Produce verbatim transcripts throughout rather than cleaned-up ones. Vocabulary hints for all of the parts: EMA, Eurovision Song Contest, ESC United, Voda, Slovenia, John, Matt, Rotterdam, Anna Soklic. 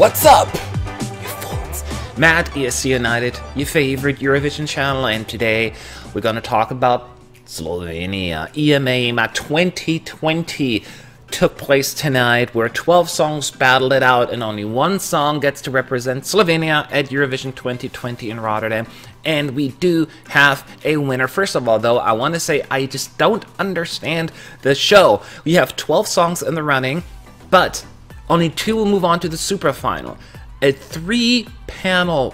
What's up, you fools? Matt, E S C United, your favorite Eurovision channel, and today we're gonna talk about Slovenia. E M A twenty twenty took place tonight, where twelve songs battled it out, and only one song gets to represent Slovenia at Eurovision twenty twenty in Rotterdam. And we do have a winner. First of all, though, I want to say I just don't understand the show. We have twelve songs in the running, but only two will move on to the super final. A three panel,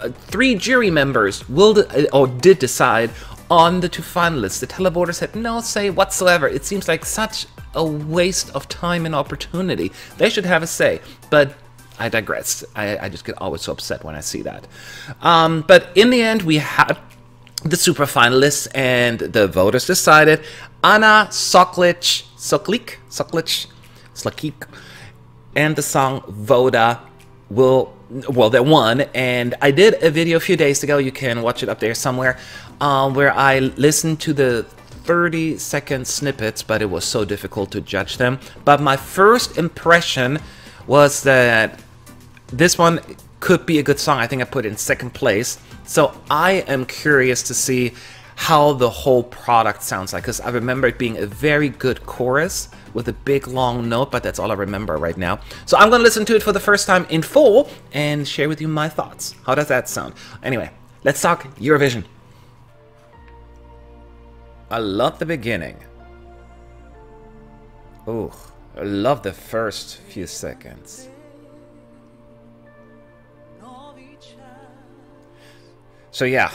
uh, three jury members will de or did decide on the two finalists. The televoters had no say whatsoever. It seems like such a waste of time and opportunity. They should have a say, but I digress. I, I just get always so upset when I see that. Um, but in the end, we had the super finalists, and the voters decided Anna Soklic, Soklic, Soklic, Soklic, and the song Voda will, well, they won. And I did a video a few days ago, you can watch it up there somewhere, uh, where I listened to the thirty second snippets, but it was so difficult to judge them. But my first impression was that this one could be a good song. I think I put it in second place. So I am curious to see how the whole product sounds like, because I remember it being a very good chorus with a big long note, but that's all I remember right now. So I'm gonna listen to it for the first time in full and share with you my thoughts. How does that sound? Anyway, let's talk Eurovision. I love the beginning. Ooh, I love the first few seconds. So yeah,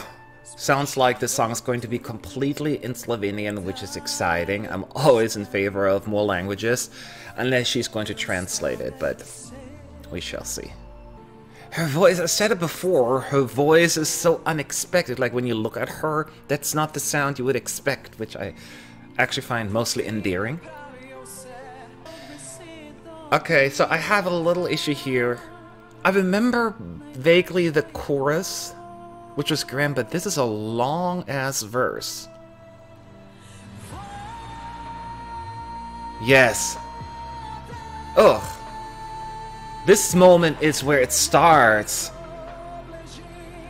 sounds like this song is going to be completely in Slovenian, which is exciting. I'm always in favor of more languages, unless she's going to translate it, but we shall see. Her voice, I said it before, her voice is so unexpected. Like when you look at her, that's not the sound you would expect, which I actually find mostly endearing. Okay, so I have a little issue here. I remember vaguely the chorus, which was grand, but this is a long-ass verse. Yes. Ugh. This moment is where it starts.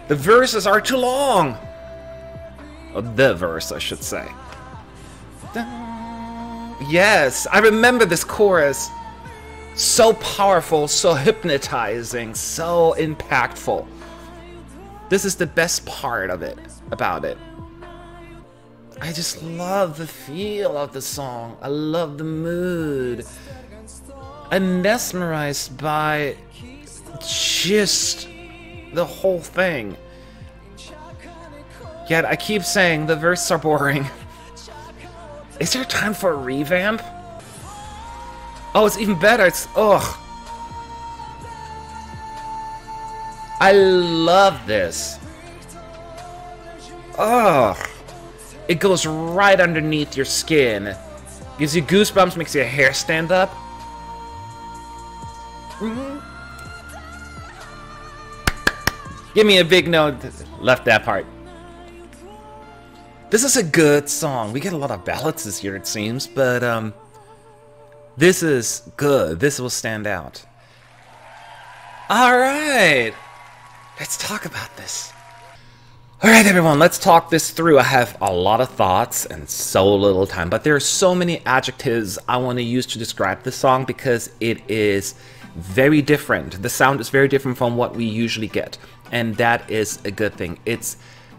The verses are too long! Or the verse, I should say. Yes, I remember this chorus. So powerful, so hypnotizing, so impactful. This is the best part of it, about it. I just love the feel of the song. I love the mood. I'm mesmerized by just the whole thing. Yet I keep saying the verses are boring. Is there time for a revamp? Oh, it's even better. It's ugh. I love this. Ugh. It goes right underneath your skin. Gives you goosebumps, makes your hair stand up. Mm-hmm. Give me a big note. Left that part. This is a good song. We get a lot of ballads this year, it seems, but um, this is good. This will stand out. All right, let's talk about this. All right, everyone, let's talk this through. I have a lot of thoughts and so little time, but there are so many adjectives I want to use to describe this song because it is very different. The sound is very different from what we usually get, and that is a good thing. It's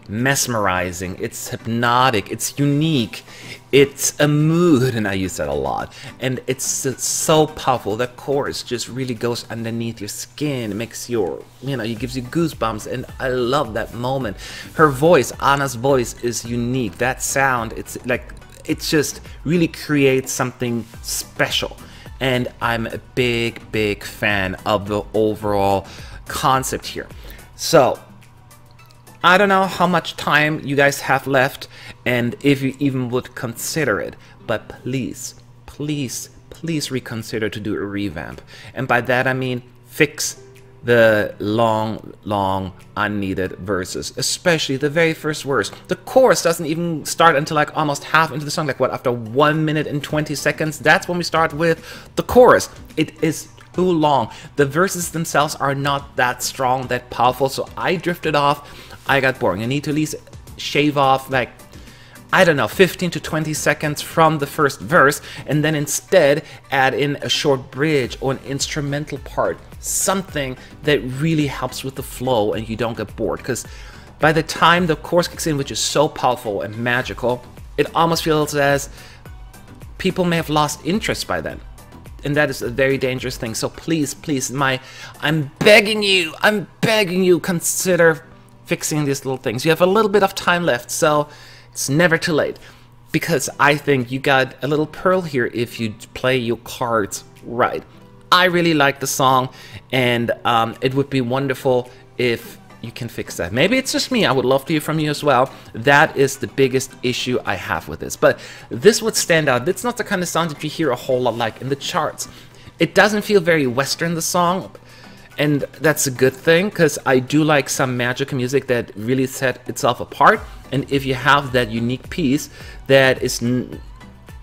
mesmerizing, it's hypnotic, it's unique, it's a mood, and I use that a lot. And it's, it's so powerful. That chorus just really goes underneath your skin. It makes your, you know, it gives you goosebumps, and I love that moment. Her voice, Anna's voice, is unique. That sound, it's like, it just really creates something special. And I'm a big, big fan of the overall concept here. So, I don't know how much time you guys have left and if you even would consider it, but please, please, please reconsider to do a revamp. And by that I mean fix the long, long, unneeded verses, especially the very first verse. The chorus doesn't even start until like almost half into the song, like what, after one minute and twenty seconds? That's when we start with the chorus. It is too long. The verses themselves are not that strong, that powerful, so I drifted off. I got boring. I need to at least shave off, like, I don't know, fifteen to twenty seconds from the first verse, and then instead add in a short bridge or an instrumental part, something that really helps with the flow and you don't get bored. Because by the time the chorus kicks in, which is so powerful and magical, it almost feels as people may have lost interest by then. And that is a very dangerous thing. So please, please, my, I'm begging you, I'm begging you, consider fixing these little things. You have a little bit of time left, so it's never too late. Because I think you got a little pearl here if you play your cards right. I really like the song, and um, it would be wonderful if you can fix that. Maybe it's just me. I would love to hear from you as well. That is the biggest issue I have with this. But this would stand out. It's not the kind of sound that you hear a whole lot like in the charts. It doesn't feel very Western, the song. And that's a good thing, because I do like some magical music that really set itself apart. And if you have that unique piece that is n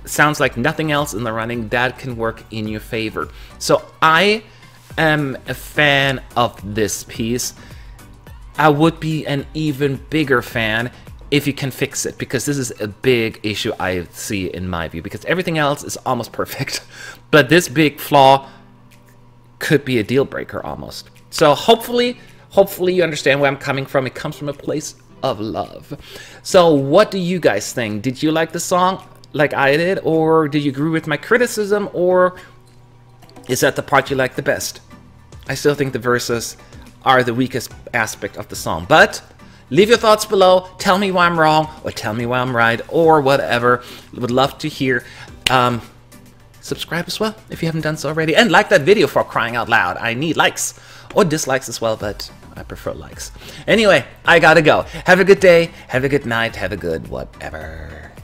sounds like nothing else in the running, that can work in your favor. So I am a fan of this piece. I would be an even bigger fan if you can fix it, because this is a big issue I see in my view, because everything else is almost perfect. But this big flaw could be a deal breaker almost. So hopefully, hopefully you understand where I'm coming from. It comes from a place of love. So what do you guys think? Did you like the song like I did, or did you agree with my criticism, or is that the part you like the best? I still think the verses are the weakest aspect of the song, but leave your thoughts below. Tell me why I'm wrong, or tell me why I'm right, or whatever. Would love to hear. Um, subscribe as well if you haven't done so already, and like that video for crying out loud. I need likes, or dislikes as well, but I prefer likes. Anyway, I gotta go. Have a good day, have a good night, have a good whatever.